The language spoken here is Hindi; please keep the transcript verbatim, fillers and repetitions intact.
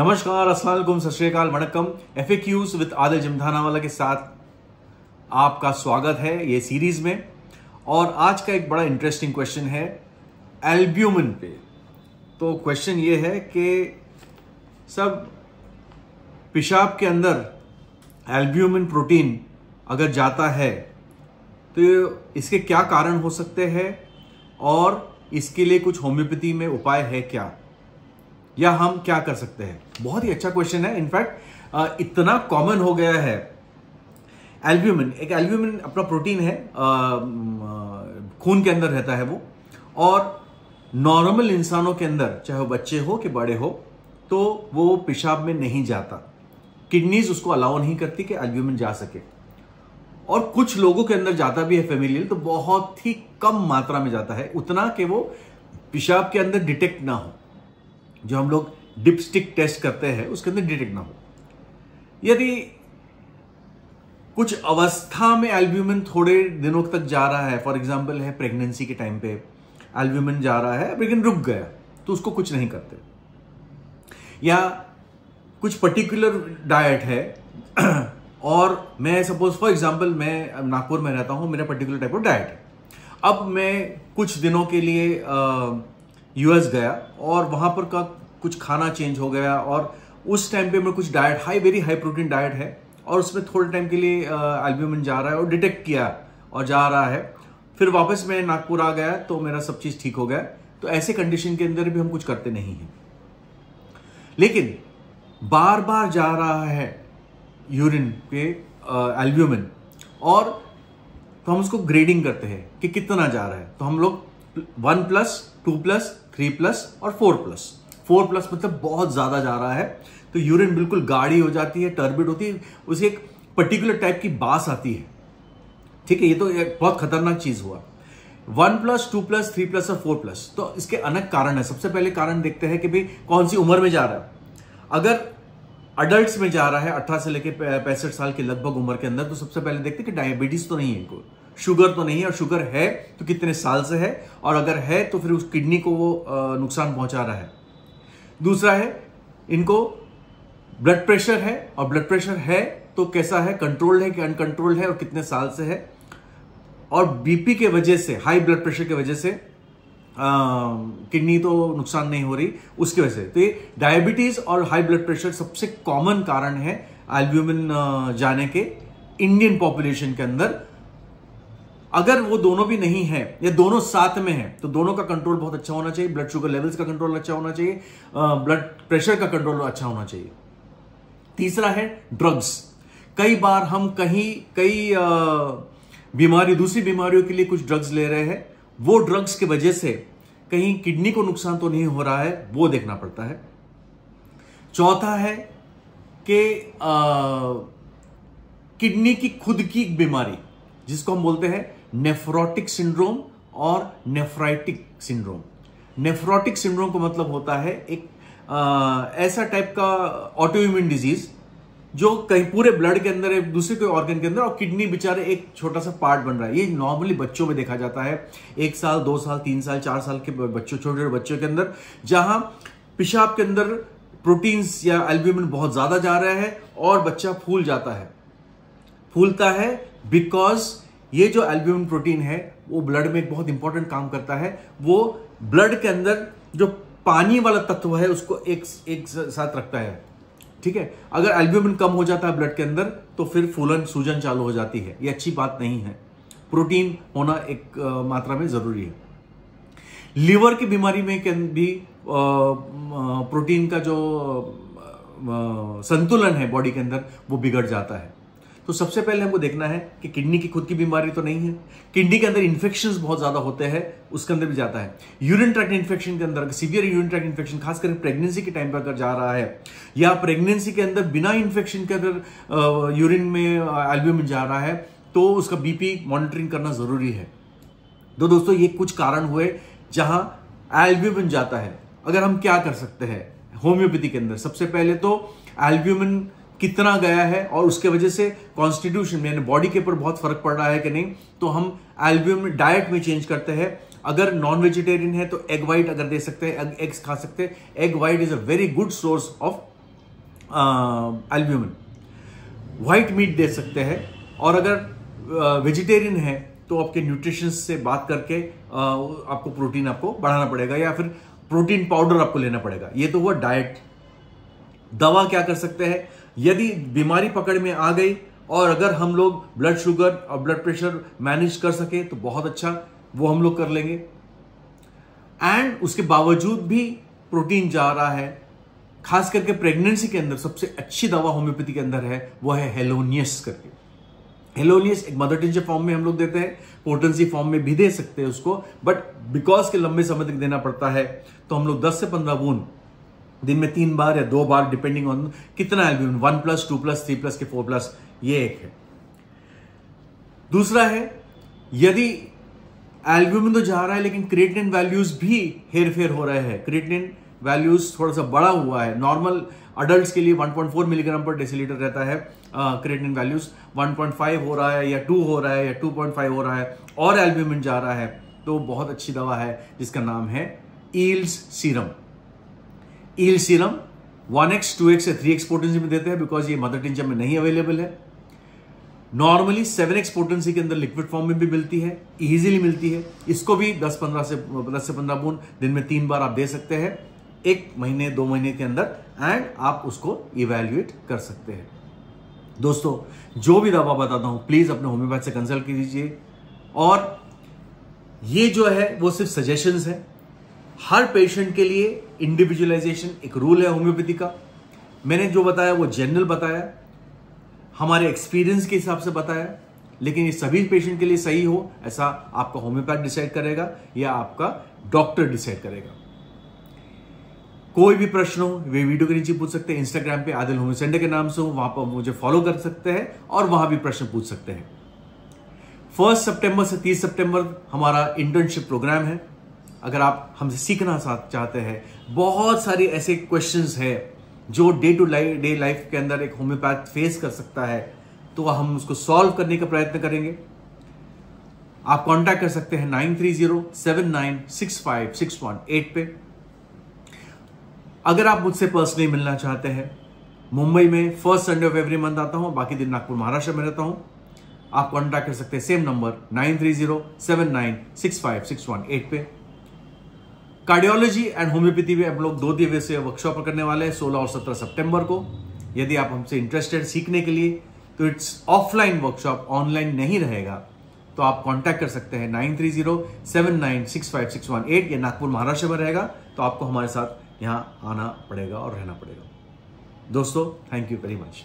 नमस्कार, अस्सलाम वालेकुम, सत श्री अकाल, वणक्कम। एफएक्यूज विद आदिल जमधाना वाला के साथ आपका स्वागत है ये सीरीज में। और आज का एक बड़ा इंटरेस्टिंग क्वेश्चन है एल्ब्यूमिन पे। तो क्वेश्चन ये है कि सब पेशाब के अंदर एल्ब्यूमिन प्रोटीन अगर जाता है तो इसके क्या कारण हो सकते हैं और इसके लिए कुछ होम्योपैथी में उपाय है क्या, या हम क्या कर सकते हैं। बहुत ही अच्छा क्वेश्चन है। इनफैक्ट इतना कॉमन हो गया है एल्ब्यूमिन। एक एल्ब्यूमिन अपना प्रोटीन है, खून के अंदर रहता है वो, और नॉर्मल इंसानों के अंदर, चाहे वो बच्चे हो कि बड़े हो, तो वो पेशाब में नहीं जाता। किडनीज उसको अलाउ नहीं करती कि एल्ब्यूमिन जा सके। और कुछ लोगों के अंदर जाता भी है फेमिलियल, तो बहुत ही कम मात्रा में जाता है, उतना कि वो पेशाब के अंदर डिटेक्ट ना हो। जो हम लोग डिपस्टिक टेस्ट करते हैं उसके अंदर डिटेक्ट ना हो। यदि कुछ अवस्था में एल्ब्यूमिन थोड़े दिनों तक जा रहा है, फॉर एग्जांपल है प्रेगनेंसी के टाइम पे एल्ब्यूमिन जा रहा है लेकिन रुक गया, तो उसको कुछ नहीं करते। या कुछ पर्टिकुलर डाइट है, और मैं सपोज फॉर एग्जांपल मैं नागपुर में रहता हूँ, मेरा पर्टिकुलर टाइप ऑफ डाइट है। अब मैं कुछ दिनों के लिए आ, यूएस गया और वहाँ पर का कुछ खाना चेंज हो गया, और उस टाइम पे मैं कुछ diet high very high protein diet है, और उसमें थोड़े टाइम के लिए एल्ब्यूमिन जा रहा है और डिटेक्ट किया और जा रहा है। फिर वापस मैं नागपुर आ गया तो मेरा सब चीज़ ठीक हो गया। तो ऐसे कंडीशन के अंदर भी हम कुछ करते नहीं हैं। लेकिन बार बार जा रहा है यूरिन पे एल्ब्यूमिन, और तो हम उसको ग्रेडिंग करते हैं कि कितना जा रहा है। तो हम लोग one plus, two plus, three plus और फोर प्लस। फोर प्लस मतलब बहुत ज्यादा जा रहा है, तो यूरिन बिल्कुल गाढ़ी हो जाती है, टर्बिड होती है, उसे एक पर्टिकुलर टाइप की बास आती है। ठीक है, ये तो एक बहुत खतरनाक चीज हुआ। One plus, two plus, three plus और फोर प्लस, तो इसके अनेक कारण है। सबसे पहले कारण देखते हैं कि भाई कौन सी उम्र में जा रहा है। अगर अडल्ट में जा रहा है अठारह से लेकर पैंसठ साल की लगभग उम्र के अंदर, तो सबसे पहले देखते हैं कि डायबिटीज तो नहीं है इनको, शुगर तो नहीं है, और शुगर है तो कितने साल से है, और अगर है तो फिर उस किडनी को वो नुकसान पहुंचा रहा है। दूसरा है इनको ब्लड प्रेशर है, और ब्लड प्रेशर है तो कैसा है, कंट्रोल्ड है कि अनकंट्रोल्ड है, और कितने साल से है। और बीपी के वजह से, हाई ब्लड प्रेशर की वजह से किडनी तो नुकसान नहीं हो रही, उसकी वजह से। तो ये डायबिटीज और हाई ब्लड प्रेशर सबसे कॉमन कारण है एल्ब्यूमिन जाने के इंडियन पॉपुलेशन के अंदर। अगर वो दोनों भी नहीं है या दोनों साथ में है, तो दोनों का कंट्रोल बहुत अच्छा होना चाहिए। ब्लड शुगर लेवल्स का कंट्रोल अच्छा होना चाहिए, ब्लड प्रेशर का कंट्रोल अच्छा होना चाहिए। तीसरा है ड्रग्स। कई बार हम कहीं कई बीमारी, दूसरी बीमारियों के लिए कुछ ड्रग्स ले रहे हैं, वो ड्रग्स की वजह से कहीं किडनी को नुकसान तो नहीं हो रहा है, वो देखना पड़ता है। चौथा है कि किडनी की खुद की एक बीमारी, जिसको हम बोलते हैं नेफ्रोटिक सिंड्रोम और नेफ्राइटिक सिंड्रोम। नेफ्रोटिक सिंड्रोम का मतलब होता है एक आ, ऐसा टाइप का ऑटोइम्यून डिजीज जो कहीं पूरे ब्लड के अंदर है, दूसरे कोई ऑर्गन के अंदर, और किडनी बेचारे एक छोटा सा पार्ट बन रहा है। ये नॉर्मली बच्चों में देखा जाता है, एक साल, दो साल, तीन साल, चार साल के बच्चों, छोटे छोटे बच्चों के अंदर, जहां पेशाब के अंदर प्रोटीन्स या एल्ब्यूमिन बहुत ज्यादा जा रहा है और बच्चा फूल जाता है, फूलता है, बिकॉज ये जो एल्ब्यूमिन प्रोटीन है वो ब्लड में एक बहुत इंपॉर्टेंट काम करता है। वो ब्लड के अंदर जो पानी वाला तत्व है उसको एक एक साथ रखता है। ठीक है, अगर एल्ब्यूमिन कम हो जाता है ब्लड के अंदर तो फिर फूलन, सूजन चालू हो जाती है। ये अच्छी बात नहीं है, प्रोटीन होना एक मात्रा में जरूरी है। लीवर की बीमारी में भी प्रोटीन का जो संतुलन है बॉडी के अंदर वो बिगड़ जाता है। तो सबसे पहले हमको देखना है कि किडनी की खुद की बीमारी तो नहीं है। किडनी के अंदर इन्फेक्शंस बहुत ज्यादा होते हैं, उसके अंदर भी जाता है। यूरिन ट्रैक्ट इन्फेक्शन के अंदर, सीवियर यूरिन ट्रैक्ट इन्फेक्शन खासकर प्रेगनेंसी के टाइम पर अगर जा रहा है, या प्रेगनेंसी के अंदर बिना इन्फेक्शन के अंदर यूरिन में एल्ब्यूमिन जा रहा है, तो उसका बीपी मॉनिटरिंग करना जरूरी है। तो दोस्तों ये कुछ कारण हुए जहां एल्ब्यूमिन जाता है। अगर हम क्या कर सकते हैं होम्योपैथी के अंदर, सबसे पहले तो एल्ब्यूमिन कितना गया है और उसके वजह से कॉन्स्टिट्यूशन में, बॉडी के ऊपर बहुत फर्क पड़ रहा है कि नहीं, तो हम एल्ब्यूमिन डाइट में चेंज करते हैं। अगर नॉन वेजिटेरियन है तो एग वाइट अगर दे सकते हैं, एग्स खा सकते हैं। Egg white is a very good source of albumin. White meat दे सकते हैं, और अगर वेजिटेरियन है तो आपके न्यूट्रिशनिस्ट से बात करके आ, आपको प्रोटीन आपको बढ़ाना पड़ेगा या फिर प्रोटीन पाउडर आपको लेना पड़ेगा। ये तो हुआ डाइट। दवा क्या कर सकते हैं, यदि बीमारी पकड़ में आ गई और अगर हम लोग ब्लड शुगर और ब्लड प्रेशर मैनेज कर सके तो बहुत अच्छा, वो हम लोग कर लेंगे। एंड उसके बावजूद भी प्रोटीन जा रहा है, खास करके प्रेगनेंसी के अंदर सबसे अच्छी दवा होम्योपैथी के अंदर है, वो है हेलोनियस करके। हेलोनियस एक मदर टिंचर फॉर्म में हम लोग देते हैं, पोटेंसी फॉर्म में भी दे सकते हैं उसको, बट बिकॉज के लंबे समय तक देना पड़ता है तो हम लोग दस से पंद्रह बूंद दिन में तीन बार या दो बार डिपेंडिंग ऑन कितना albumin, one plus two plus three plus के फोर प्लस, ये एक है। दूसरा है, यदि एल्ब्यूमिन तो जा रहा है लेकिन क्रिएटिनिन वैल्यूज भी हेर फेर हो रहे हैं, क्रिएटिनिन वैल्यूज थोड़ा सा बड़ा हुआ है। नॉर्मल अडल्ट के लिए वन पॉइंट फोर मिलीग्राम पर डेसीलीटर रहता है creatinine values, one point five हो रहा है या टू हो रहा है या टू पॉइंट फाइव हो रहा है और एल्ब्यूमिन जा रहा है, तो बहुत अच्छी दवा है जिसका नाम है eels serum. Eel serum one X, two X या थ्री एक्स पोटेंसी में देते हैं बिकॉज ये मदर टिंचर में नहीं अवेलेबल है। नॉर्मली सेवन एक्स पोटेंसी के अंदर लिक्विड फॉर्म में भी मिलती है, इजीली मिलती है। इसको भी दस पंद्रह से दस से पंद्रह बूंद दिन में तीन बार आप दे सकते हैं एक महीने दो महीने के अंदर, एंड आप उसको इवेल्युएट कर सकते हैं। दोस्तों, जो भी दवा बताता हूं प्लीज अपने होम्योपैथ से कंसल्ट कीजिए, और ये जो है वो सिर्फ सजेशंस है। हर पेशेंट के लिए इंडिविजुअलाइजेशन एक रूल है होम्योपैथी का। मैंने जो बताया वो जनरल बताया, हमारे एक्सपीरियंस के हिसाब से बताया, लेकिन ये सभी पेशेंट के लिए सही हो ऐसा आपका होम्योपैथ डिसाइड करेगा या आपका डॉक्टर डिसाइड करेगा। कोई भी प्रश्न हो वे वीडियो के नीचे पूछ सकते हैं। इंस्टाग्राम पे आदिल होम्यो सेंटर के नाम से हो, वहां पर मुझे फॉलो कर सकते हैं और वहां भी प्रश्न पूछ सकते हैं। फर्स्ट सितंबर से तीस सितंबर हमारा इंटर्नशिप प्रोग्राम है। अगर आप हमसे सीखना चाहते हैं, बहुत सारे ऐसे क्वेश्चंस है जो डे टू डे लाइफ के अंदर एक होम्योपैथ फेस कर सकता है, तो हम उसको सॉल्व करने का प्रयत्न करेंगे। आप कॉन्टैक्ट कर सकते हैं nine three zero seven nine six five six one eight पे। अगर आप मुझसे पर्सनली मिलना चाहते हैं, मुंबई में first Sunday of every month आता हूँ, बाकी दिन नागपुर महाराष्ट्र में रहता हूँ। आप कॉन्टैक्ट कर सकते हैं same number nine three zero seven nine six five six one eight पे। कार्डियोलॉजी एंड होम्योपैथी भी हम लोग दो दिवसीय वर्कशॉप करने वाले हैं सोलह और सत्रह सितंबर को। यदि आप हमसे इंटरेस्टेड सीखने के लिए, तो इट्स ऑफलाइन वर्कशॉप, ऑनलाइन नहीं रहेगा, तो आप कॉन्टैक्ट कर सकते हैं nine three zero seven nine six five six one eight. ये नागपुर महाराष्ट्र में रहेगा, तो आपको हमारे साथ यहाँ आना पड़ेगा और रहना पड़ेगा। दोस्तों, थैंक यू वेरी मच।